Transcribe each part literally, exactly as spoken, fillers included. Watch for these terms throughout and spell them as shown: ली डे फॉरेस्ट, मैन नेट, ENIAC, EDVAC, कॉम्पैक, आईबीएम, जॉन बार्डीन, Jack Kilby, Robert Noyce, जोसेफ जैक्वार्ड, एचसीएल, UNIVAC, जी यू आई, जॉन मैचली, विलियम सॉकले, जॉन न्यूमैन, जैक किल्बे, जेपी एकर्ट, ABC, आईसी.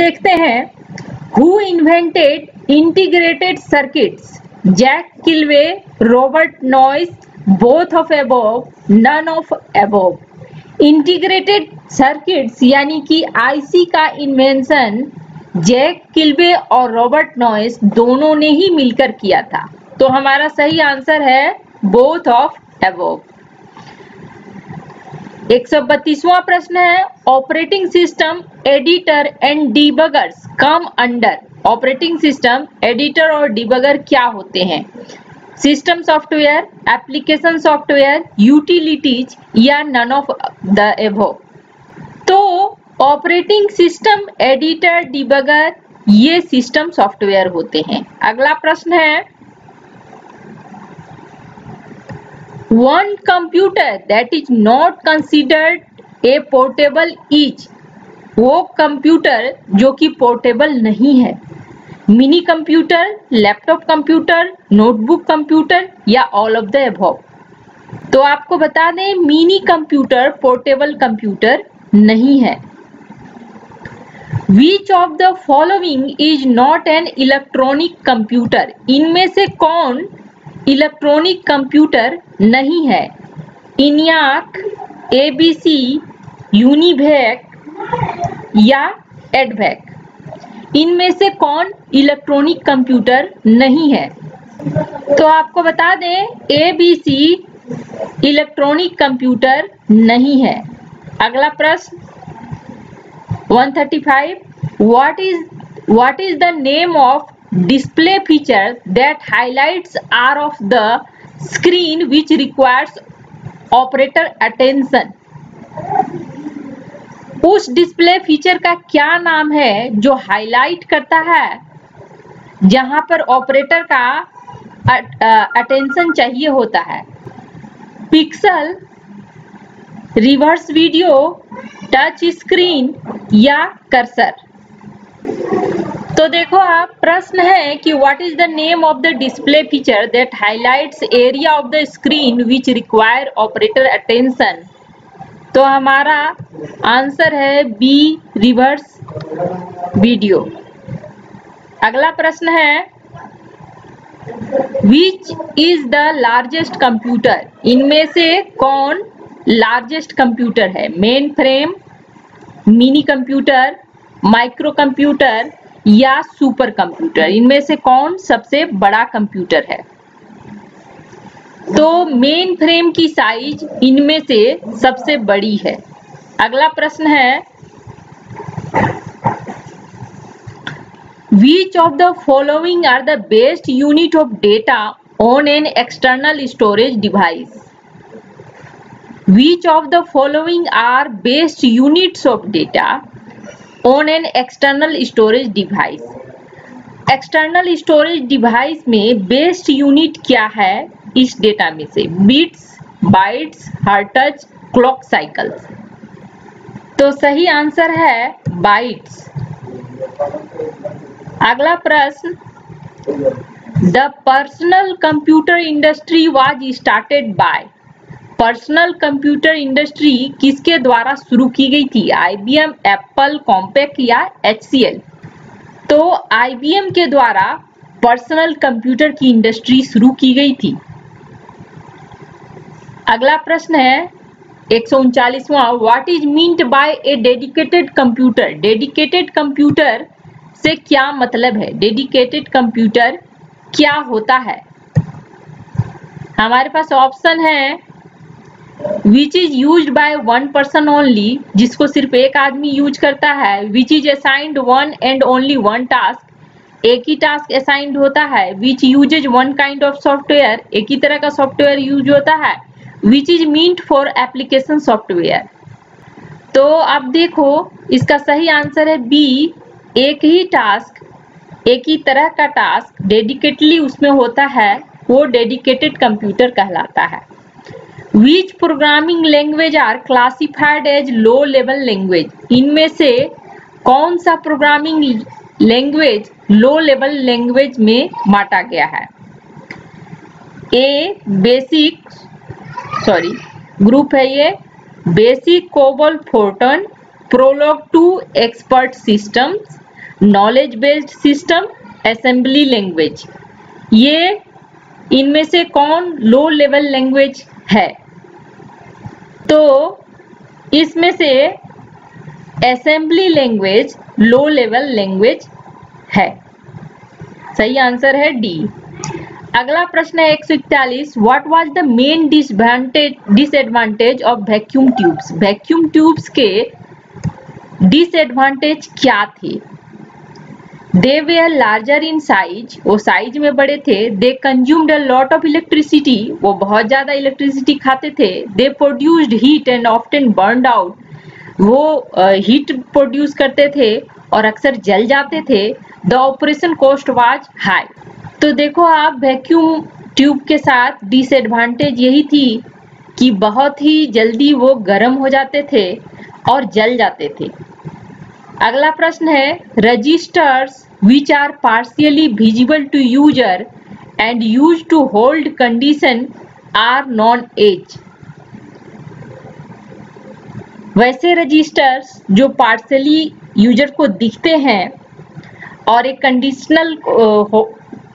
देखते हैं who invented integrated circuits, Jack Kilby, Robert Noyce, both of above, none of above. Integrated circuits यानी कि आईसी का invention जैक किल्बे और Robert noise दोनों ने ही मिलकर किया था। तो हमारा सही आंसर है बोथ ऑफ अबोव। एक सौ बत्तीसवां प्रश्न है operating system editor and debuggers come under. Operating system editor और डीबगर क्या होते हैं? System software, application software, utilities या नन ऑफ द एबोव। तो ऑपरेटिंग सिस्टम एडिटर, डीबगर ये सिस्टम सॉफ्टवेयर होते हैं। अगला प्रश्न है One computer that is not considered a portable is, वो कंप्यूटर जो कि पोर्टेबल नहीं है। Mini computer, laptop computer, notebook computer या ऑल ऑफ द एबोव। तो आपको बता दें मिनी कंप्यूटर पोर्टेबल कंप्यूटर नहीं है। Which of the following is not an electronic computer? इनमें से कौन इलेक्ट्रॉनिक कंप्यूटर नहीं है? इनियाक, एबीसी, यूनिवैक या एडवैक। इनमें से कौन इलेक्ट्रॉनिक कंप्यूटर नहीं है? तो आपको बता दें एबीसी इलेक्ट्रॉनिक कंप्यूटर नहीं है। अगला प्रश्न एक सौ पैंतीस, what is what is the name of display feature that highlights are of the screen which requires operator attention। उस display feature का क्या नाम है जो highlight करता है जहां पर operator का attention चाहिए होता है? pixel, reverse video, touch screen या cursor। तो देखो आप, प्रश्न है कि what is the name of the display feature that highlights area of the screen which require operator attention. तो हमारा आंसर है बी, रिवर्स वीडियो। अगला प्रश्न है which is the largest computer. इनमें से कौन लार्जेस्ट कंप्यूटर है? Mainframe, mini computer, micro computer या सुपर कंप्यूटर। इनमें से कौन सबसे बड़ा कंप्यूटर है? तो मेन फ्रेम की साइज इनमें से सबसे बड़ी है। अगला प्रश्न है which of the following are the best unit of data on an external storage device. Which of the following are best units of data on an external storage device. External storage device में best unit क्या है इस data में से? Bits, bytes, hertz, clock cycles. तो सही answer है bytes. अगला प्रश्न, the personal computer industry was started by. Personal computer industry किसके द्वारा शुरू की गई थी? आईबीएम, एप्पल, कॉम्पैक या एचसीएल। तो आईबीएम के द्वारा पर्सनल कंप्यूटर की इंडस्ट्री शुरू की गई थी। अगला प्रश्न है एक सौ उनचालीसवां, what is meant by a dedicated computer. Dedicated computer से क्या मतलब है? डेडिकेटेड कंप्यूटर क्या होता है? हमारे पास ऑप्शन है Which is used by one person only, जिसको सिर्फ एक आदमी यूज करता है। Which is assigned one and only one task, एक ही टास्क असाइंड होता है। Which uses one kind of software, एक ही तरह का सॉफ्टवेयर यूज होता है। Which is meant for application software। तो आप देखो इसका सही आंसर है बी, एक ही टास्क, एक ही तरह का टास्क डेडिकेटली उसमें होता है, वो डेडिकेटेड कंप्यूटर कहलाता है। Which programming language are classified as low level language? इनमें से कौन सा programming language low level language में बांटा गया है? ए बेसिक, सॉरी ग्रुप है ये, BASIC, COBOL, Fortran, Prolog two, expert systems knowledge based system, assembly language, ये इनमें से कौन लो लेवल लैंग्वेज है? तो इसमें से assembly language low level language है। सही आंसर है डी। अगला प्रश्न है एक सौ इकतालीस, what was the main disadvantage disadvantage of vacuum tubes? Vacuum tubes के डिसएडवांटेज क्या थे? They were larger in size, वो साइज में बड़े थे। They consumed a lot of electricity, वो बहुत ज़्यादा इलेक्ट्रिसिटी खाते थे। They produced heat and often burned out, वो हीट uh, प्रोड्यूस करते थे और अक्सर जल जाते थे। The operation cost was high. तो देखो आप, वैक्यूम ट्यूब के साथ डिसएडवांटेज यही थी कि बहुत ही जल्दी वो गर्म हो जाते थे और जल जाते थे। अगला प्रश्न है, registers which are partially visible to user and use to hold condition are known as. वैसे रजिस्टर्स जो पार्शियली यूजर को दिखते हैं और एक कंडीशनल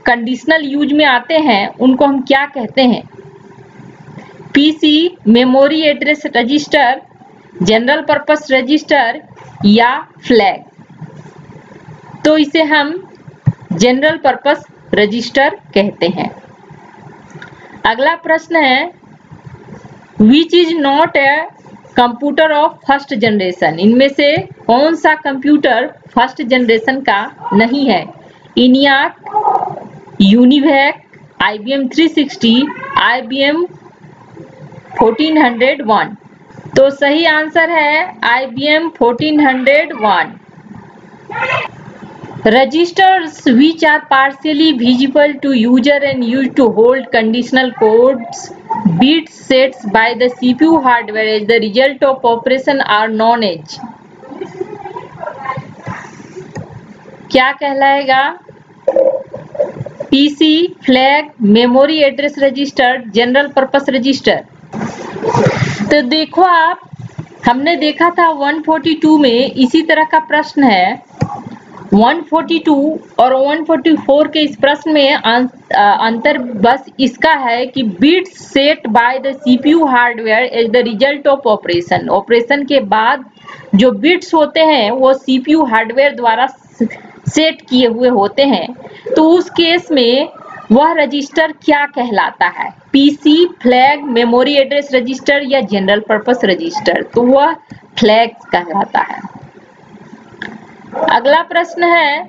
कंडीशनल यूज में आते हैं, उनको हम क्या कहते हैं? PC, memory address register, general purpose register या फ्लैग। तो इसे हम जनरल पर्पस रजिस्टर कहते हैं। अगला प्रश्न है, which is not a computer of first generation? इनमें से कौन सा कंप्यूटर फर्स्ट जनरेशन का नहीं है? ENIAC, UNIVAC, आईबीएम three sixty, आईबीएम fourteen hundred one. तो सही आंसर है आईबीएम fourteen hundred one. Registers which are partially visible to user and use to hold conditional codes bits sets by the CPU hardware as the result of operation are known as. क्या कहलाएगा? PC, flag, memory address register, general purpose register. तो देखो आप, हमने देखा था एक सौ बयालीस में इसी तरह का प्रश्न है। एक सौ बयालीस और एक सौ चौवालीस के इस प्रश्न में अंतर बस इसका है कि bit set by the CPU hardware as the result of operation. Operation के बाद जो बिट्स होते हैं वो सीपीयू हार्डवेयर द्वारा सेट किए हुए होते हैं। तो उस केस में वह रजिस्टर क्या कहलाता है? PC, flag, memory address register या जनरल पर्पस रजिस्टर? तो वह फ्लैग कहलाता है। अगला प्रश्न है,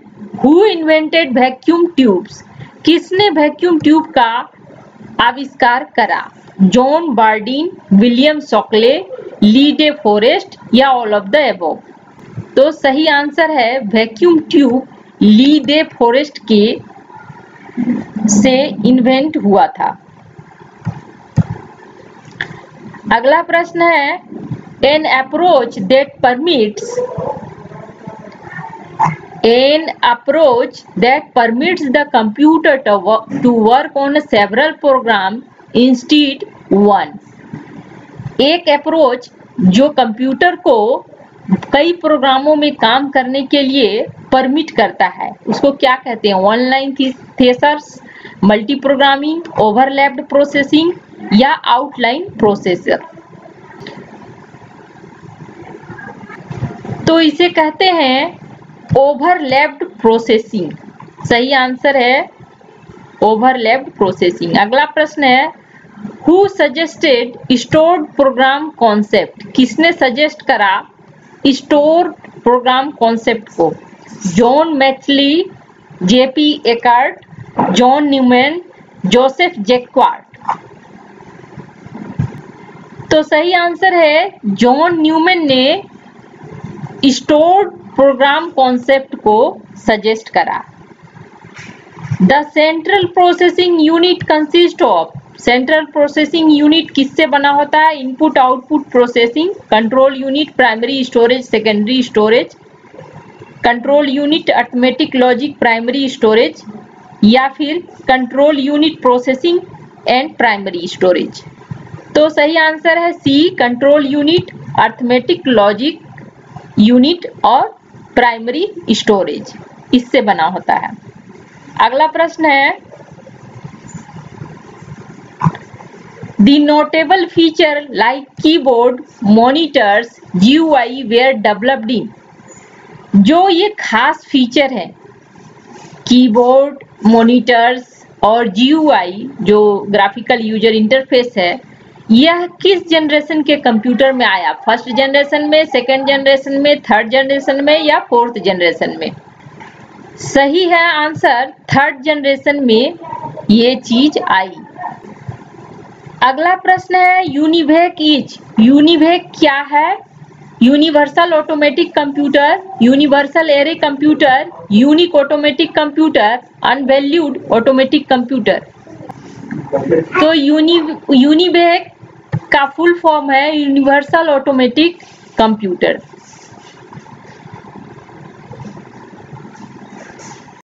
हु इन्वेंटेड वैक्यूम ट्यूब्स? किसने वैक्यूम ट्यूब का आविष्कार करा? जॉन बार्डीन, विलियम सॉकले, ली डे फॉरेस्ट या ऑल ऑफ द एबव? तो सही आंसर है vacuum tube ली डे फॉरेस्ट के से इन्वेंट हुआ था। अगला प्रश्न है, an approach that permits an approach that permits the computer to work on several program instead one. एक अप्रोच जो कंप्यूटर को कई प्रोग्रामों में काम करने के लिए परमिट करता है, उसको क्या कहते हैं? Online threshers, multi programming, overlapped processing या आउटलाइन प्रोसेसर? तो इसे कहते हैं ओवरलैप्ड प्रोसेसिंग। सही आंसर है ओवरलैप्ड प्रोसेसिंग। अगला प्रश्न है, who suggested stored program concept? किसने सजेस्ट करा स्टोर प्रोग्राम कॉन्सेप्ट को? जॉन मैचली, जेपी एकर्ट, जॉन न्यूमैन, जोसेफ जैक्वार्ड? तो सही आंसर है जॉन न्यूमैन ने स्टोर प्रोग्राम कॉन्सेप्ट को सजेस्ट करा। The central processing unit consist of. Central processing unit किससे बना होता है? Input output processing, control unit, primary storage, secondary storage, control unit arithmetic logic, primary storage या फिर control unit processing and primary storage? तो सही answer है C, control unit, arithmetic logic unit और प्राइमरी स्टोरेज। इससे बना होता है। अगला प्रश्न है, The notable feature like keyboard, monitors, G U I were developed in. जो ये खास फीचर है कीबोर्ड, मोनिटर्स और जी यू आई जो ग्राफिकल यूजर इंटरफेस है, यह किस जनरेशन के कंप्यूटर में आया? फर्स्ट जनरेशन में, सेकंड जनरेशन में, थर्ड जनरेशन में या फोर्थ जनरेशन में? सही है आंसर थर्ड जनरेशन में ये चीज आई। अगला प्रश्न है यूनिवैक इज। यूनिवैक क्या है? Universal automatic computer, universal array computer, unique automatic computer, unvalued automatic computer. तो यूनि यूनिवैक का फुल फॉर्म है यूनिवर्सल ऑटोमेटिक कंप्यूटर।